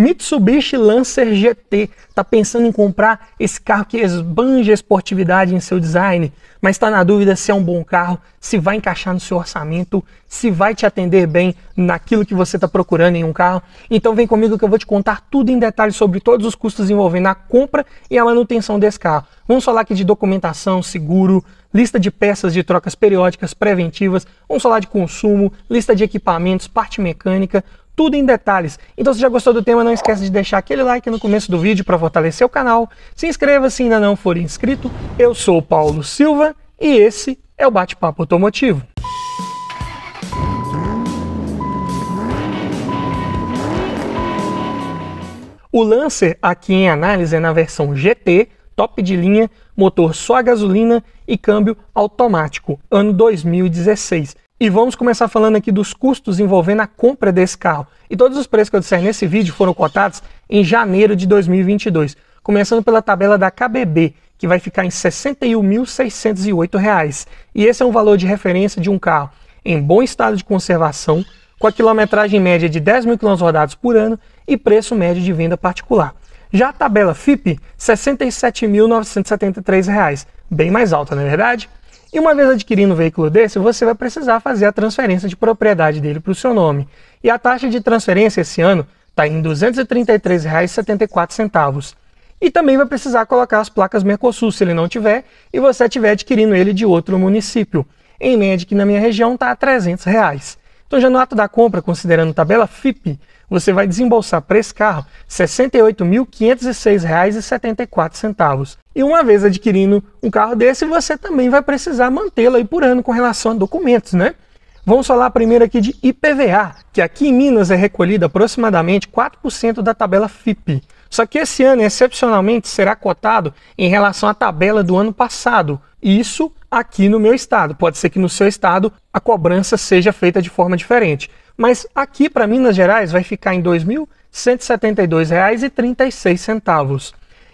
Mitsubishi Lancer GT. Está pensando em comprar esse carro que esbanja esportividade em seu design, mas está na dúvida se é um bom carro, se vai encaixar no seu orçamento, se vai te atender bem naquilo que você está procurando em um carro. Então vem comigo que eu vou te contar tudo em detalhes sobre todos os custos envolvendo a compra e a manutenção desse carro. Vamos falar aqui de documentação, seguro, lista de peças de trocas periódicas, preventivas, vamos falar de consumo, lista de equipamentos, parte mecânica, tudo em detalhes. Então, se já gostou do tema, não esqueça de deixar aquele like no começo do vídeo para fortalecer o canal. Se inscreva se ainda não for inscrito. Eu sou o Paulo Silva e esse é o Bate-Papo Automotivo. O Lancer aqui em análise é na versão GT, top de linha, motor só a gasolina e câmbio automático, ano 2016. E vamos começar falando aqui dos custos envolvendo a compra desse carro. E todos os preços que eu disser nesse vídeo foram cotados em janeiro de 2022. Começando pela tabela da KBB, que vai ficar em R$ 61.608. E esse é um valor de referência de um carro em bom estado de conservação, com a quilometragem média de 10 mil km rodados por ano e preço médio de venda particular. Já a tabela FIPE, R$ 67.973. Bem mais alta, não é verdade? E uma vez adquirindo um veículo desse, você vai precisar fazer a transferência de propriedade dele para o seu nome. E a taxa de transferência esse ano está em R$ 233,74. E também vai precisar colocar as placas Mercosul, se ele não tiver, e você estiver adquirindo ele de outro município. Em média, aqui na minha região, está a R$ 300. Então, já no ato da compra, considerando tabela FIPE, você vai desembolsar para esse carro R$ 68.506,74. E uma vez adquirindo um carro desse, você também vai precisar mantê-lo aí por ano com relação a documentos, né? Vamos falar primeiro aqui de IPVA, que aqui em Minas é recolhido aproximadamente 4% da tabela FIPE. Só que esse ano, excepcionalmente, será cotado em relação à tabela do ano passado. Isso aqui no meu estado. Pode ser que no seu estado a cobrança seja feita de forma diferente. Mas aqui para Minas Gerais vai ficar em R$ 2.172,36.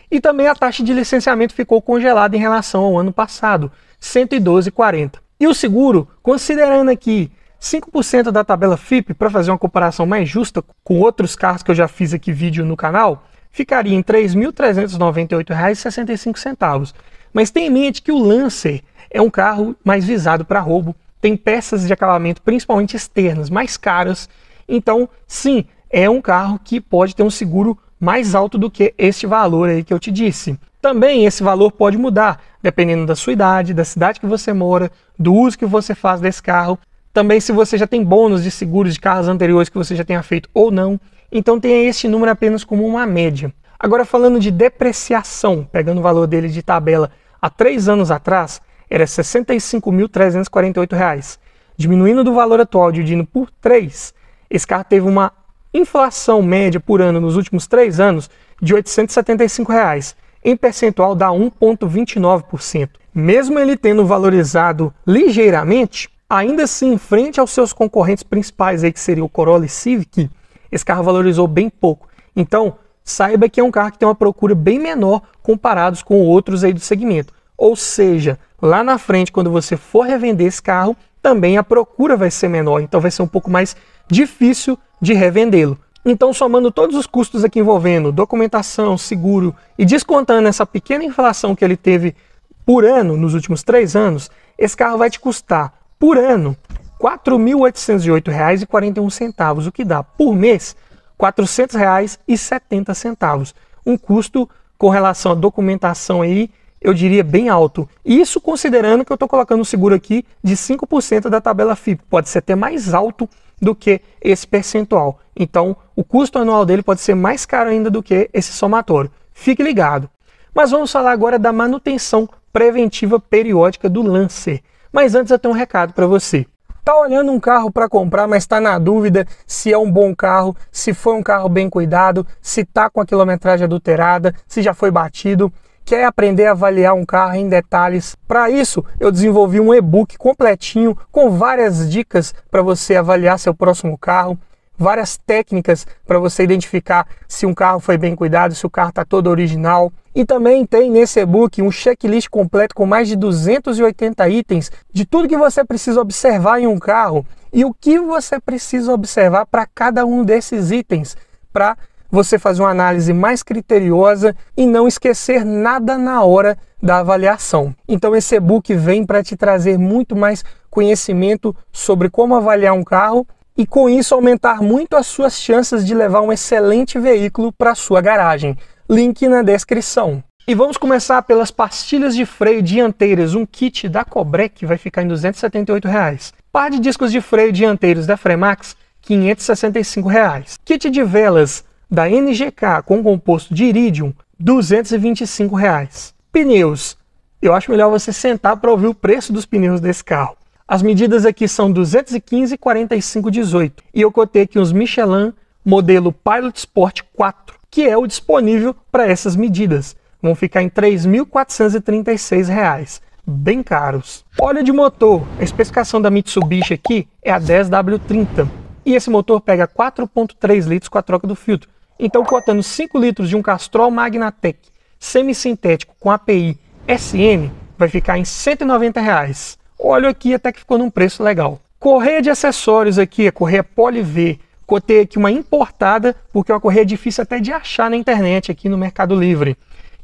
E também a taxa de licenciamento ficou congelada em relação ao ano passado, R$ 112,40. E o seguro, considerando aqui 5% da tabela FIPE, para fazer uma comparação mais justa com outros carros que eu já fiz aqui vídeo no canal, ficaria em R$ 3.398,65. Mas tenha em mente que o Lancer é um carro mais visado para roubo, tem peças de acabamento, principalmente externas, mais caras. Então, sim, é um carro que pode ter um seguro mais alto do que este valor aí que eu te disse. Também esse valor pode mudar, dependendo da sua idade, da cidade que você mora, do uso que você faz desse carro. Também se você já tem bônus de seguros de carros anteriores que você já tenha feito ou não. Então tenha este número apenas como uma média. Agora falando de depreciação, pegando o valor dele de tabela há 3 anos atrás, era R$ 65.348. Diminuindo do valor atual, dividindo por 3, esse carro teve uma inflação média por ano nos últimos 3 anos de R$ 875,00, em percentual dá 1,29%. Mesmo ele tendo valorizado ligeiramente, ainda assim, em frente aos seus concorrentes principais, aí, que seria o Corolla e Civic, esse carro valorizou bem pouco. Então, saiba que é um carro que tem uma procura bem menor comparados com outros aí do segmento. Ou seja, lá na frente, quando você for revender esse carro, também a procura vai ser menor, então vai ser um pouco mais difícil de revendê-lo. Então, somando todos os custos aqui envolvendo documentação, seguro e descontando essa pequena inflação que ele teve por ano nos últimos 3 anos, esse carro vai te custar por ano R$ 4.808,41, o que dá por mês R$ 400,70. Um custo com relação à documentação aí, eu diria bem alto. Isso considerando que eu estou colocando um seguro aqui de 5% da tabela FIPE, pode ser até mais alto do que esse percentual. Então, o custo anual dele pode ser mais caro ainda do que esse somatório. Fique ligado. Mas vamos falar agora da manutenção preventiva periódica do Lancer. Mas antes eu tenho um recado para você. Tá olhando um carro para comprar, mas está na dúvida se é um bom carro, se foi um carro bem cuidado, se tá com a quilometragem adulterada, se já foi batido. Quer aprender a avaliar um carro em detalhes? Para isso, eu desenvolvi um e-book completinho com várias dicas para você avaliar seu próximo carro, várias técnicas para você identificar se um carro foi bem cuidado, se o carro está todo original. E também tem nesse e-book um checklist completo com mais de 280 itens de tudo que você precisa observar em um carro e o que você precisa observar para cada um desses itens para você fazer uma análise mais criteriosa e não esquecer nada na hora da avaliação. Então esse e-book vem para te trazer muito mais conhecimento sobre como avaliar um carro e com isso aumentar muito as suas chances de levar um excelente veículo para sua garagem. Link na descrição. E vamos começar pelas pastilhas de freio dianteiras, um kit da Cobre que vai ficar em R$ 278,00. Par de discos de freio dianteiros da Fremax, R$ 565,00. Kit de velas da NGK com composto de iridium, R$ 225,00. Pneus, eu acho melhor você sentar para ouvir o preço dos pneus desse carro. As medidas aqui são 215, 45, 18. E eu cotei aqui uns Michelin modelo Pilot Sport 4, que é o disponível para essas medidas. Vão ficar em R$ 3.436, bem caros. Óleo de motor, a especificação da Mitsubishi aqui é a 10W30. E esse motor pega 4.3 litros com a troca do filtro. Então, cotando 5 litros de um Castrol Magnatec semissintético com API SN, vai ficar em R$ 190,00. Óleo aqui até que ficou num preço legal. Correia de acessórios aqui, a correia Poly-V. Cotei aqui uma importada, porque é uma correia difícil até de achar na internet aqui no Mercado Livre.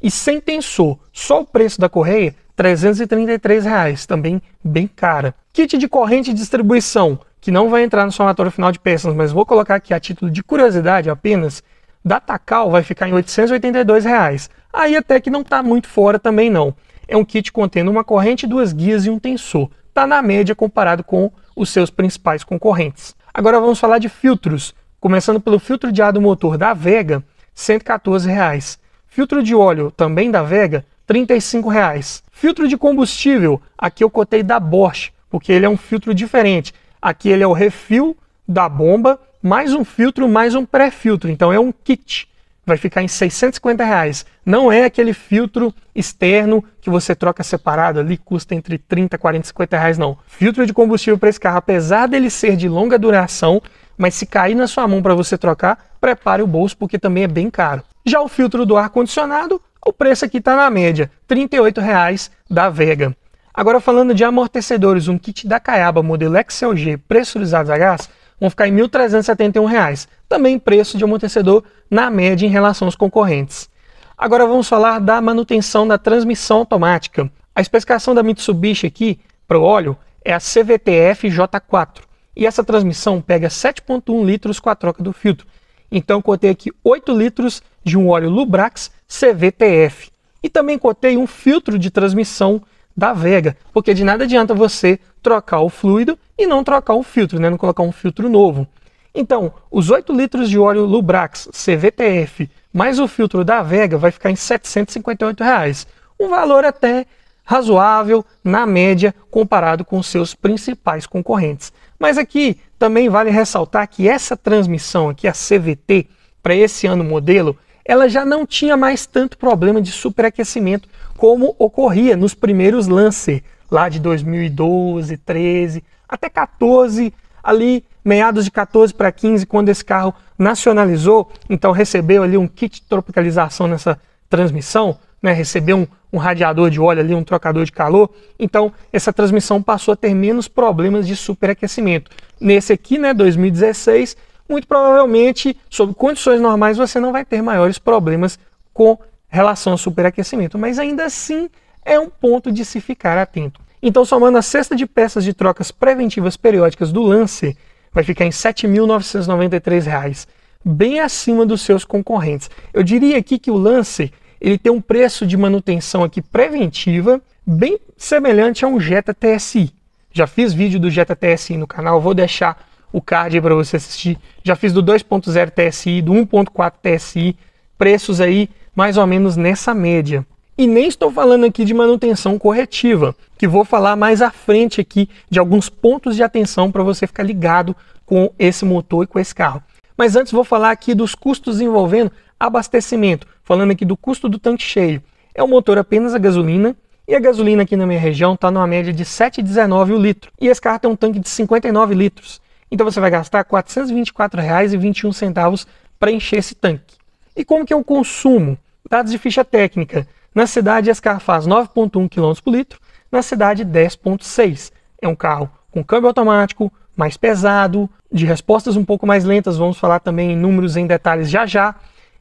E sem tensor, só o preço da correia, R$ 333,00, também bem cara. Kit de corrente de distribuição, que não vai entrar no somatório final de peças, mas vou colocar aqui a título de curiosidade apenas, da TACAL vai ficar em R$ 882,00. Aí até que não está muito fora também não. É um kit contendo uma corrente, duas guias e um tensor. Está na média comparado com os seus principais concorrentes. Agora vamos falar de filtros. Começando pelo filtro de ar do motor da Vega, R$ 114,00. Filtro de óleo também da Vega, R$ 35,00. Filtro de combustível, aqui eu cotei da Bosch, porque ele é um filtro diferente. Aqui ele é o refil da bomba, mais um filtro, mais um pré-filtro. Então é um kit. Vai ficar em R$ 650,00. Não é aquele filtro externo que você troca separado ali, custa entre 30, 40 e 50 reais, não. Filtro de combustível para esse carro, apesar dele ser de longa duração, mas se cair na sua mão para você trocar, prepare o bolso, porque também é bem caro. Já o filtro do ar-condicionado, o preço aqui está na média, R$ 38,00 da Vega. Agora falando de amortecedores, um kit da Kayaba modelo XLG pressurizados a gás vão ficar em R$ 1.371,00, também preço de amortecedor na média em relação aos concorrentes. Agora vamos falar da manutenção da transmissão automática. A especificação da Mitsubishi aqui para o óleo é a CVTF-J4 e essa transmissão pega 7.1 litros com a troca do filtro. Então cotei aqui 8 litros de um óleo Lubrax CVTF e também cotei um filtro de transmissão da Vega, porque de nada adianta você trocar o fluido e não trocar o filtro, né? Não colocar um filtro novo. Então, os 8 litros de óleo Lubrax CVTF mais o filtro da Vega vai ficar em R$ 758,00. Um valor até razoável, na média, comparado com seus principais concorrentes. Mas aqui também vale ressaltar que essa transmissão aqui, a CVT, para esse ano modelo, ela já não tinha mais tanto problema de superaquecimento como ocorria nos primeiros Lancer, lá de 2012, 13, até 14, ali meados de 14 para 15, quando esse carro nacionalizou, então recebeu ali um kit de tropicalização nessa transmissão, né? Recebeu um radiador de óleo ali, um trocador de calor, então essa transmissão passou a ter menos problemas de superaquecimento. Nesse aqui, né, 2016, muito provavelmente, sob condições normais, você não vai ter maiores problemas com relação ao superaquecimento, mas ainda assim é um ponto de se ficar atento. Então, somando a cesta de peças de trocas preventivas periódicas do Lancer, vai ficar em R$ 7.993, bem acima dos seus concorrentes. Eu diria aqui que o Lancer ele tem um preço de manutenção aqui preventiva bem semelhante a um Jetta TSI. Já fiz vídeo do Jetta TSI no canal, vou deixar o card para você assistir. Já fiz do 2.0 TSI, do 1.4 TSI, preços aí mais ou menos nessa média. E nem estou falando aqui de manutenção corretiva, que vou falar mais à frente aqui de alguns pontos de atenção para você ficar ligado com esse motor e com esse carro. Mas antes vou falar aqui dos custos envolvendo abastecimento, falando aqui do custo do tanque cheio. É um motor apenas a gasolina, e a gasolina aqui na minha região está numa média de R$ 7,19 o litro. E esse carro tem um tanque de 59 litros. Então você vai gastar R$ 424,21 para encher esse tanque. E como que é o consumo? Dados de ficha técnica. Na cidade esse carro faz 9.1 km por litro, na cidade 10.6. É um carro com câmbio automático, mais pesado, de respostas um pouco mais lentas, vamos falar também em números em detalhes já já.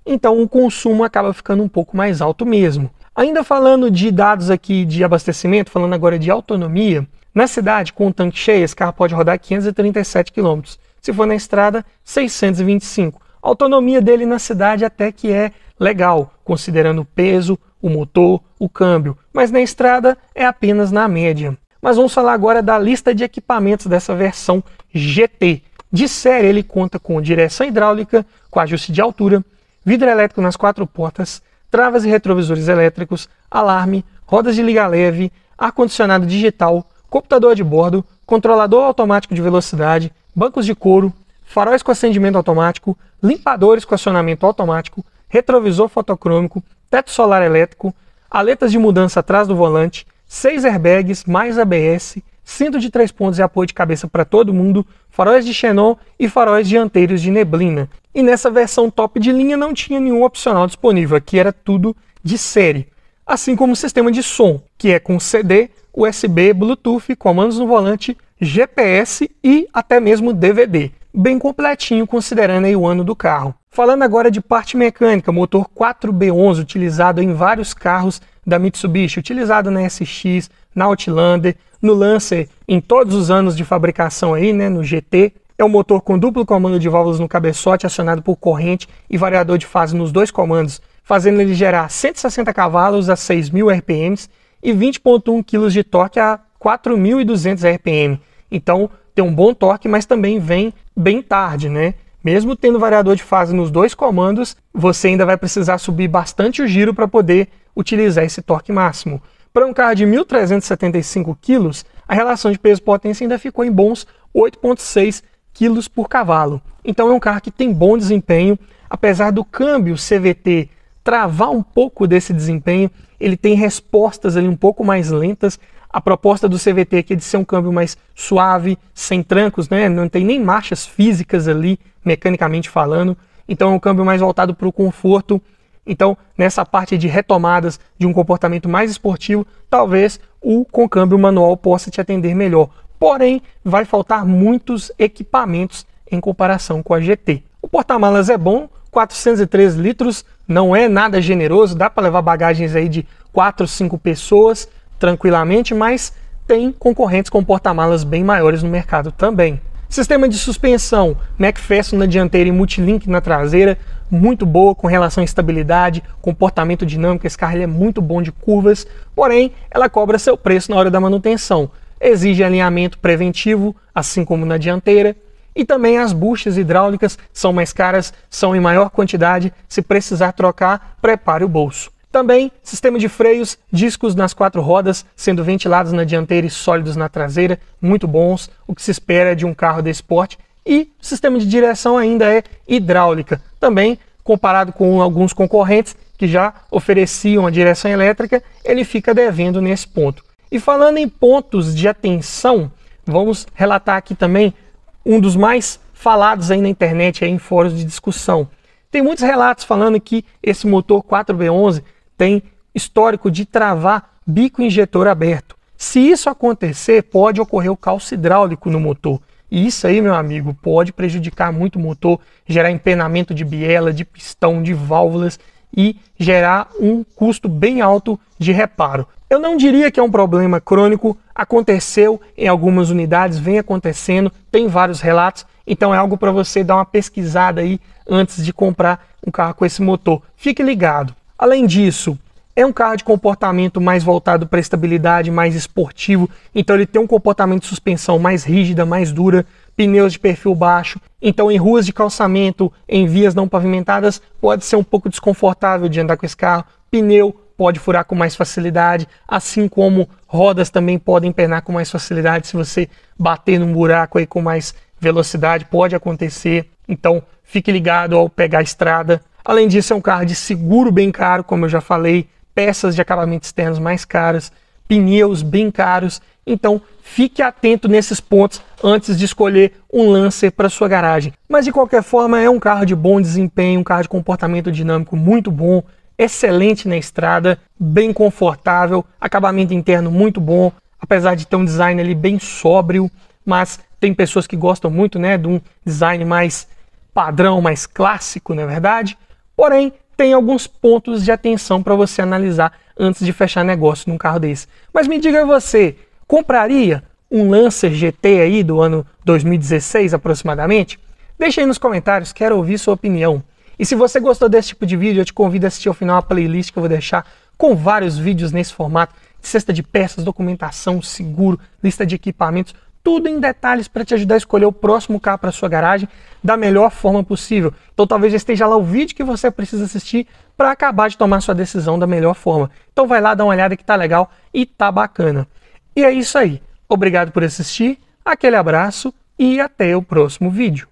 então o consumo acaba ficando um pouco mais alto mesmo. Ainda falando de dados aqui de abastecimento, falando agora de autonomia, na cidade, com o tanque cheio, esse carro pode rodar 537 km. Se for na estrada, 625. A autonomia dele na cidade até que é legal, considerando o peso, o motor, o câmbio. Mas na estrada é apenas na média. Mas vamos falar agora da lista de equipamentos dessa versão GT. De série ele conta com direção hidráulica, com ajuste de altura, vidro elétrico nas 4 portas, travas e retrovisores elétricos, alarme, rodas de liga leve, ar-condicionado digital, computador de bordo, controlador automático de velocidade, bancos de couro, faróis com acendimento automático, limpadores com acionamento automático, retrovisor fotocrômico, teto solar elétrico, aletas de mudança atrás do volante, 6 airbags mais ABS, cinto de 3 pontos e apoio de cabeça para todo mundo, faróis de xenon e faróis dianteiros de neblina. E nessa versão top de linha não tinha nenhum opcional disponível, aqui era tudo de série. Assim como o sistema de som, que é com CD, USB, Bluetooth, comandos no volante, GPS e até mesmo DVD. Bem completinho, considerando aí o ano do carro. Falando agora de parte mecânica, motor 4B11, utilizado em vários carros da Mitsubishi, utilizado na SX, na Outlander, no Lancer, em todos os anos de fabricação aí, né, no GT. É um motor com duplo comando de válvulas no cabeçote, acionado por corrente e variador de fase nos 2 comandos, fazendo ele gerar 160 cavalos a 6.000 RPMs, e 20.1 kg de torque a 4.200 RPM. Então tem um bom torque, mas também vem bem tarde, né? Mesmo tendo variador de fase nos 2 comandos, você ainda vai precisar subir bastante o giro para poder utilizar esse torque máximo. Para um carro de 1.375 kg, a relação de peso-potência ainda ficou em bons 8.6 kg por cavalo. Então é um carro que tem bom desempenho, apesar do câmbio CVT travar um pouco desse desempenho. Ele tem respostas ali um pouco mais lentas. A proposta do CVT aqui é de ser um câmbio mais suave, sem trancos, né? Não tem nem marchas físicas ali, mecanicamente falando. Então é um câmbio mais voltado para o conforto. Então, nessa parte de retomadas de um comportamento mais esportivo, talvez o com câmbio manual possa te atender melhor. Porém, vai faltar muitos equipamentos em comparação com a GT. O porta-malas é bom, 403 litros, não é nada generoso, dá para levar bagagens aí de 4, 5 pessoas tranquilamente, mas tem concorrentes com porta-malas bem maiores no mercado também. Sistema de suspensão, MacPherson na dianteira e Multilink na traseira, muito boa com relação à estabilidade, comportamento dinâmico, esse carro ele é muito bom de curvas, porém ela cobra seu preço na hora da manutenção, exige alinhamento preventivo, assim como na dianteira. E também as buchas hidráulicas são mais caras, são em maior quantidade, se precisar trocar, prepare o bolso. Também sistema de freios, discos nas 4 rodas, sendo ventilados na dianteira e sólidos na traseira, muito bons, o que se espera de um carro desse porte. E o sistema de direção ainda é hidráulica, também comparado com alguns concorrentes que já ofereciam a direção elétrica, ele fica devendo nesse ponto. E falando em pontos de atenção, vamos relatar aqui também um dos mais falados aí na internet, aí em fóruns de discussão. Tem muitos relatos falando que esse motor 4B11 tem histórico de travar bico injetor aberto. Se isso acontecer, pode ocorrer o calço hidráulico no motor. E isso aí, meu amigo, pode prejudicar muito o motor, gerar empenamento de biela, de pistão, de válvulas e gerar um custo bem alto de reparo. Eu não diria que é um problema crônico, aconteceu em algumas unidades, vem acontecendo, tem vários relatos, então é algo para você dar uma pesquisada aí antes de comprar um carro com esse motor. Fique ligado. Além disso, é um carro de comportamento mais voltado para estabilidade, mais esportivo, então ele tem um comportamento de suspensão mais rígida, mais dura, pneus de perfil baixo, então em ruas de calçamento, em vias não pavimentadas, pode ser um pouco desconfortável de andar com esse carro, pneu pode furar com mais facilidade, assim como rodas também podem empenar com mais facilidade. Se você bater num buraco aí com mais velocidade, pode acontecer. Então fique ligado ao pegar a estrada. Além disso, é um carro de seguro bem caro, como eu já falei, peças de acabamento externos mais caras, pneus bem caros. Então fique atento nesses pontos antes de escolher um Lancer para sua garagem. Mas de qualquer forma, é um carro de bom desempenho, um carro de comportamento dinâmico muito bom, excelente na estrada, bem confortável, acabamento interno muito bom, apesar de ter um design ali bem sóbrio, mas tem pessoas que gostam muito, né, de um design mais padrão, mais clássico, não é verdade? Porém, tem alguns pontos de atenção para você analisar antes de fechar negócio num carro desse. Mas me diga você, compraria um Lancer GT aí do ano 2016 aproximadamente? Deixa aí nos comentários, quero ouvir sua opinião. E se você gostou desse tipo de vídeo, eu te convido a assistir ao final a playlist que eu vou deixar com vários vídeos nesse formato, de cesta de peças, documentação, seguro, lista de equipamentos, tudo em detalhes para te ajudar a escolher o próximo carro para sua garagem da melhor forma possível. Então talvez já esteja lá o vídeo que você precisa assistir para acabar de tomar sua decisão da melhor forma. Então vai lá, dá uma olhada que tá legal e tá bacana. E é isso aí. Obrigado por assistir, aquele abraço e até o próximo vídeo.